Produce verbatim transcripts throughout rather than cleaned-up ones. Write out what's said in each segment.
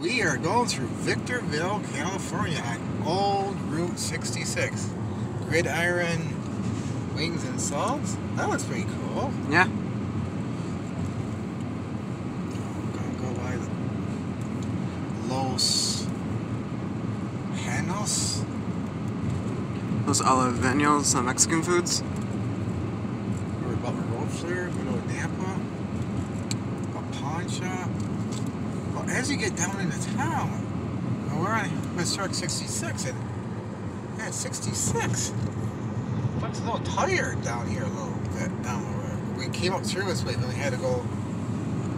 We are going through Victorville, California on old Route sixty-six. Gridiron Wings and Salts. That looks pretty cool. Yeah. I'm gonna go by the Los Panos. Los Aliveños, some Mexican foods. We're about the road flare, go to Napa, a pawn shop. Well, as you get down into town, well, we're on historic sixty-six, and yeah, sixty-six. Looks a little tired down here, a little bit down the road. We came up through this way, then we had to go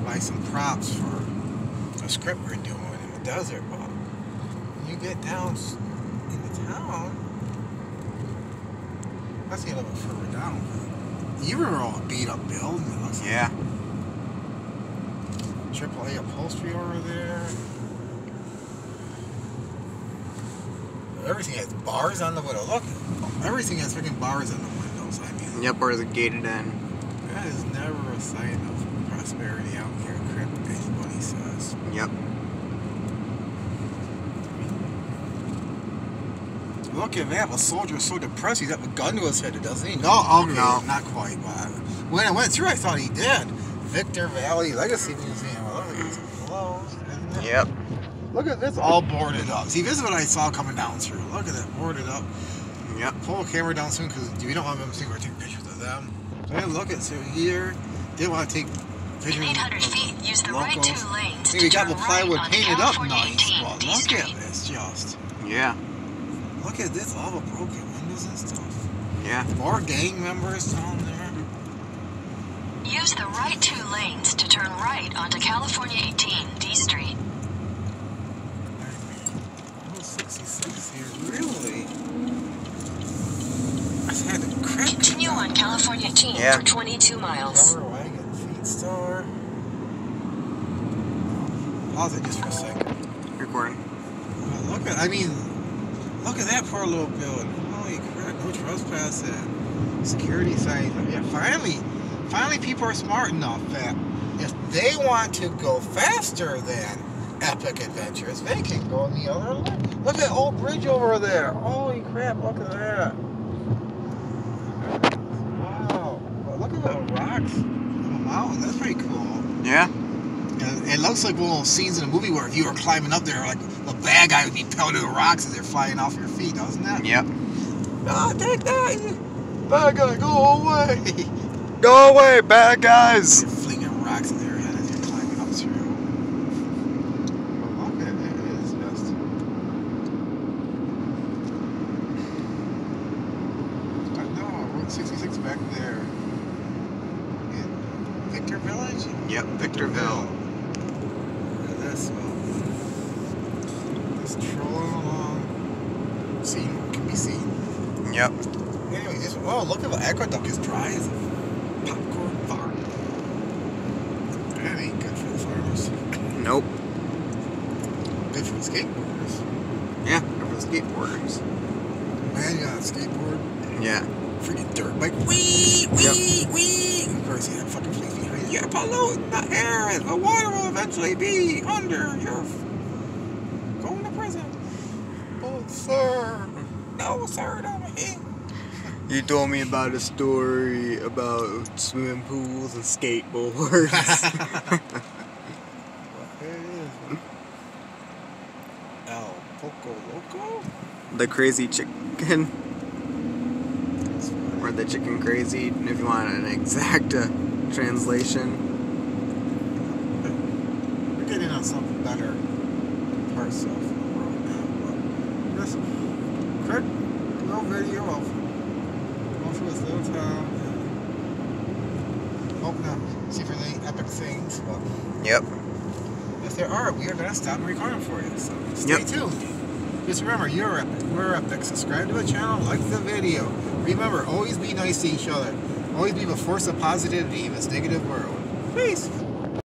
buy some props for a script we're doing in the desert. But you get down into town. Let's see a little bit further down. You were all beat up building, it looks like. Yeah. Triple A upholstery over there. Everything has bars on the window. Look, everything has freaking bars on the windows. I mean. Yep, or is it gated in? That is never a sign of prosperity out here, crap, anybody says. Yep. Look at that, a soldier's so depressed, he's got a gun to his head, doesn't he? No, okay, no. Not quite. When I went through, I thought he did. Victor Valley Legacy Museum. I love it's closed, isn't it? Yep. Look at this, all boarded up. See, this is what I saw coming down through. Look at that, boarded up. Yep. Pull a camera down soon, because we don't want them to see we're taking pictures of them. And look at through here. Didn't want to take pictures of eight hundred feet, use the right two lanes. See, we got the plywood painted up nice. Well, look at this, just. Yeah. Look at this, all the broken windows and stuff. Yeah. More gang members down there. Use the right two lanes to turn right onto California eighteen, D Street. Oh, sixty-six here, really? I had to crack. Continue on California eighteen yeah. for twenty-two miles. Rubber wagon feed store. Pause it just for a second. Recording. Oh, look at, I mean... Look at that poor little building. Holy crap, no trespassing. Security signs. Yeah, finally, finally people are smart enough that if they want to go faster than Epic Adventures, they can go on the other line. Look at that old bridge over there. Holy crap, look at that. Wow. Look at the rocks on the mountain. That's pretty cool. Yeah. It looks like one of those scenes in a movie where if you were climbing up there, like a bad guy would be pelted with rocks as they're flying off your feet, doesn't it? Yep. Oh, take that! Bad guy, go away! Go away, bad guys! They're flinging rocks in their head as you're climbing up through. Well, look at it, it is just. I know, Route sixty-six back there. In Victor Village? Yep, Victorville. Victorville. So, just trolling along, seen can be seen. Yep. Anyway, just oh look at the aqueduct is dry as a popcorn fart. That ain't good for the farmers. Nope. Good for the skateboarders. Yeah, good for the skateboarders. Man, you got a skateboard. Yeah. Freaking dirt bike. Wee wee yep. wee. Of course, you yeah, have fucking fleas behind you. You're polluting the air. The water will eventually be under your going to prison. Oh, sir. No, sir, don't me. You told me about a story about swimming pools and skateboards. There it is. El Poco Loco. The crazy chicken. Or the chicken crazy, if you want an exact uh, translation. We're getting on something better parts of the world now, but just quick little video of most of this little town and hope not see for any epic things, but yep. If there are, we are going to stop recording for you, so stay yep. tuned. Just remember, you're epic, we're epic. Subscribe to the channel, like the video. Remember, always be nice to each other. Always be the force of positivity in this negative world. Peace!